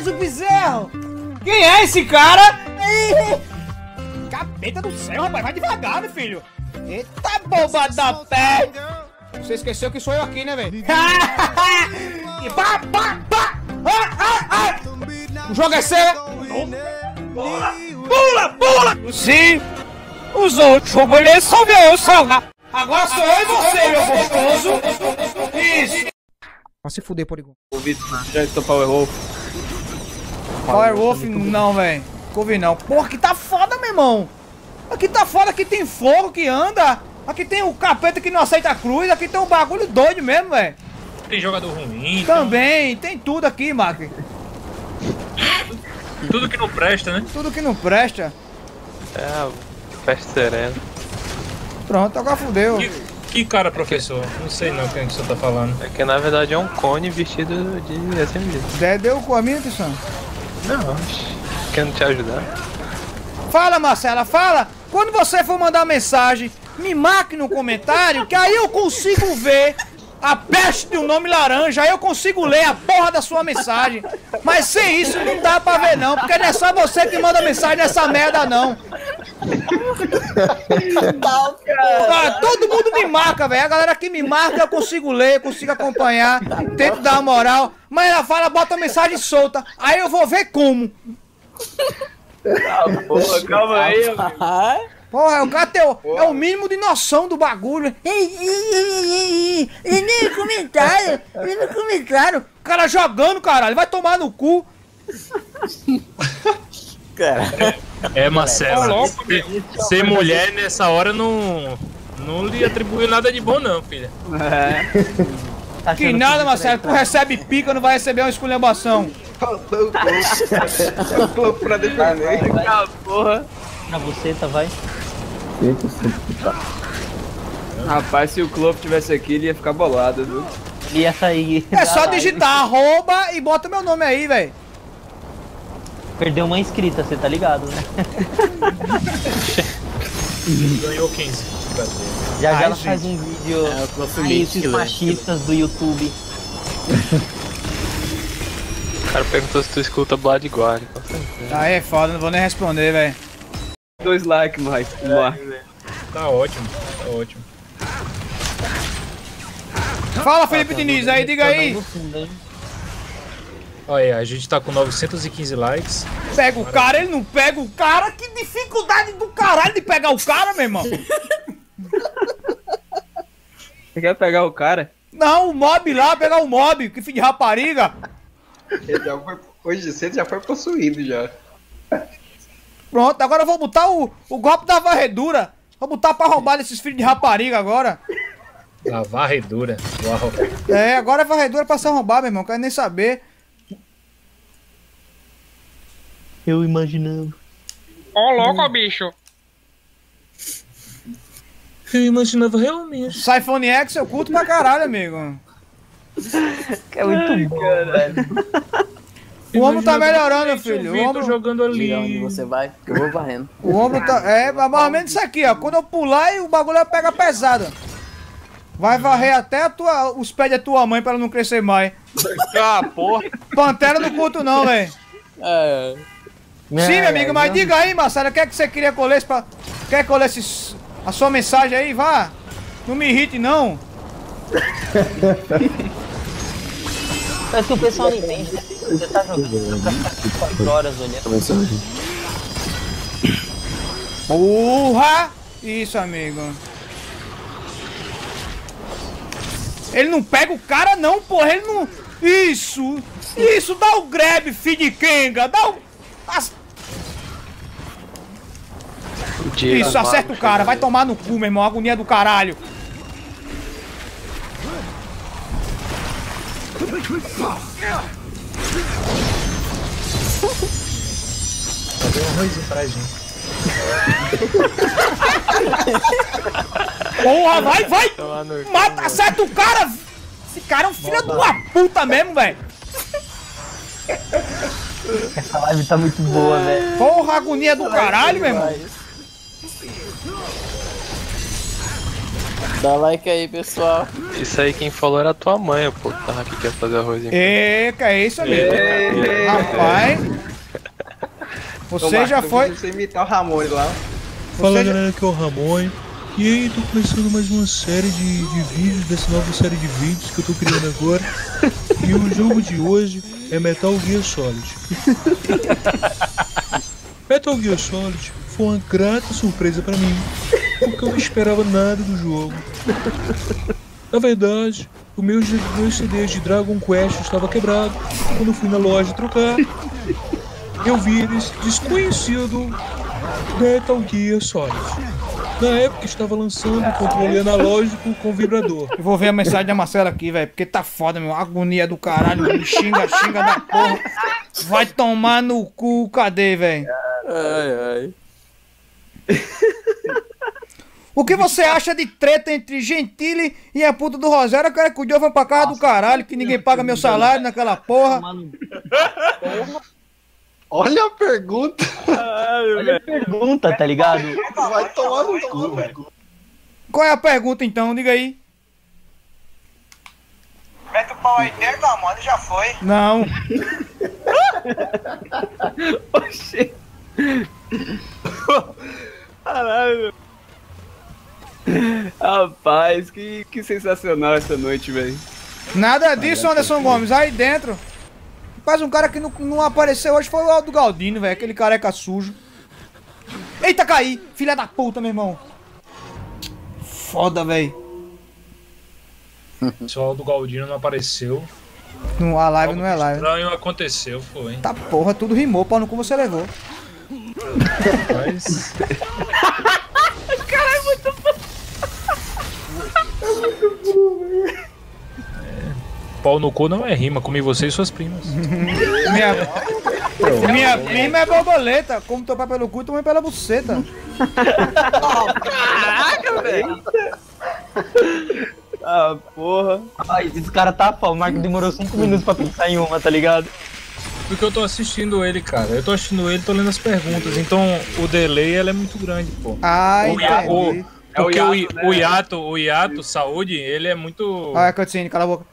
mais um bizarro! Quem é esse cara? Capeta do céu, rapaz, vai devagar, meu filho! Eita boba da pé! Você esqueceu que sou eu aqui, né, velho? O jogo é seu! Pula, pula, pula! Sim! Os outros boletos são meus, salva! Agora sou eu e você, meu gostoso! Isso! Vai se fuder, Porygon. Já estou Powerwolf não, velho. Couve não. Porra, aqui tá foda, meu irmão. Aqui tá foda, aqui tem fogo que anda. Aqui tem o capeta que não aceita a cruz. Aqui tem um bagulho doido mesmo, velho. Tem jogador ruim. Também, então. Tem tudo aqui, Mac. Tudo que não presta, né? Tudo que não presta. É, festa serena. Pronto, agora fudeu. Que cara, professor? É que... Não sei não quem que o senhor tá falando. É que na verdade é um cone vestido de SMG. Deu com a minha, Tissão? Não, querendo te ajudar. Fala, Marcela, fala! Quando você for mandar mensagem, me marque no comentário, que aí eu consigo ver a peste do nome laranja, aí eu consigo ler a porra da sua mensagem. Mas sem isso não dá pra ver não, porque não é só você que manda mensagem nessa merda não. Cara, todo mundo me marca, velho. A galera que me marca eu consigo ler, eu consigo acompanhar, tento dar uma moral. Mas ela fala, bota mensagem solta. Aí eu vou ver como. Porra, calma aí, amigo. Porra, o cara é o mínimo de noção do bagulho. E nem comentário, nem comentário. O cara jogando, caralho, vai tomar no cu. É, Marcela, ser mulher nessa hora não lhe atribuiu nada de bom não, filha. É. Que nada, Marcela, tu recebe pica, não vai receber uma esculhambação. Falou pra defender. Porra. Na buceta, vai. Rapaz, se o Clope tivesse aqui, ele ia ficar bolado, viu? Ele ia sair. É só digitar arroba e bota meu nome aí, velho. Perdeu uma inscrita, você tá ligado, né? Ganhou 15. Já ela faz um vídeo aí, esses machistas do YouTube. O cara perguntou se tu escuta Blood God. Aí é foda, não vou nem responder, velho. 2 likes, Mike. Tá ótimo, tá ótimo. Fala, Felipe Diniz, aí, diga aí. Olha, a gente tá com 915 likes. Pega o cara, ele não pega o cara. Que dificuldade do caralho de pegar o cara, meu irmão. Você quer pegar o cara? Não, o mob lá, pegar o mob. Que filho de rapariga. Ele já foi, hoje cedo já foi possuído, já. Pronto, agora eu vou botar o golpe da varredura. Vou botar pra roubar desses filhos de rapariga agora. A varredura. Uau. É, agora a varredura é pra se arrombar, meu irmão. Quero nem saber. Eu imaginando. Ó, louco, bicho. Eu imaginava realmente. Symphony X eu curto pra caralho, amigo. É muito bom, velho. O ombro tá melhorando, filho. O ombro jogando ali. Diga onde você vai, que eu vou varrendo. O ombro tá. É, mais ou menos isso aqui, ó. Quando eu pular, o bagulho pega pesado. Vai varrer até os pés da tua mãe pra ela não crescer mais. Ah, porra. Pantera não curto, não, velho. É. Sim, meu amigo, mas diga aí, Marcelo, o que é que você queria colar esse pra. Quer colar esses... a sua mensagem aí? Vá! Não me irrite, não! Parece que o pessoal não entende, né? Você tá jogando pra ficar 4 horas olhando. Porra! Isso, amigo. Ele não pega o cara, não, porra. Ele não... Isso! Isso! Dá o grab, filho de Kenga! Dá o... Isso, acerta o cara. Vai tomar no cu, meu irmão. Agonia do caralho. Cadê um arrozinho pra gente? Porra, vai, vai! Mata, acerta o cara! Esse cara é um filho de uma puta mesmo, velho! Essa live tá muito boa, velho! Porra, agonia do caralho, meu irmão! Dá like aí, pessoal. Isso aí quem falou era a tua mãe, o pô, tá, que quer fazer arroz em casa. É isso ali. Rapaz. Você Marcos, já foi. Você imitar o Ramon lá. Fala já... galera, que é o Ramon. E aí, tô começando mais uma série de vídeos, dessa nova série de vídeos que eu tô criando agora. E o jogo de hoje é Metal Gear Solid. Metal Gear Solid foi uma grata surpresa pra mim, porque eu não esperava nada do jogo. Na verdade, os meus dois CDs de Dragon Quest estava quebrado. Quando eu fui na loja trocar, eu vi esse desconhecido Metal Gear Solid. Na época estava lançando o controle analógico com vibrador. Eu vou ver a mensagem da Marcela aqui, velho, porque tá foda, meu. Agonia do caralho, me xinga, xinga da porra. Vai tomar no cu, cadê, velho? Ai, ai. O que você acha de treta entre Gentili e a puta do Rosário? Eu quero que o Diogo vá pra casa do caralho, que ninguém paga meu salário naquela porra. Porra. Olha a pergunta! Caralho, olha a pergunta, tá ligado? Vai tomar no cu, velho. Qual é a pergunta então? Diga aí. Mete o pau aí dentro da moda, já foi. Não. Oxê. Caralho. Rapaz, que sensacional essa noite, velho. Nada disso, Anderson Gomes. Aí dentro. Mas um cara que não apareceu hoje foi o do Galdino, velho. Aquele careca sujo. Eita, caí! Filha da puta, meu irmão. Foda, velho. O pessoal do Galdino não apareceu. Não, a live não é live. Estranho aconteceu, foi. Tá porra, tudo rimou, pau no cu você levou. Mas... Caralho, muito bom. É muito bom, velho. Pau no cu não é rima, comi você e suas primas. Minha prima é borboleta, como teu pai pelo cu, também pela buceta. Caraca, velho! Ah, porra. Ai, esse cara tá pau, o Marco demorou 5 minutos pra pensar em uma, tá ligado? Porque eu tô assistindo ele, cara. Eu tô assistindo ele, tô lendo as perguntas, então o delay ela é muito grande, pô. Ai, o hiato, né? o hiato, saúde, ele é muito... Ah, cutscene, cala a boca.